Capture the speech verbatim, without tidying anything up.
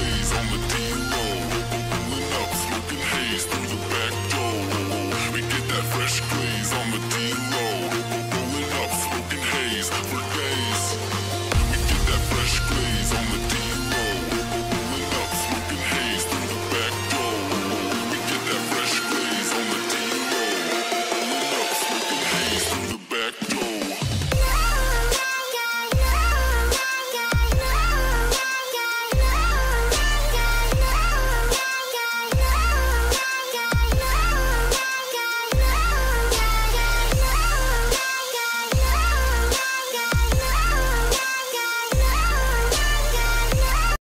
plays on the D U I.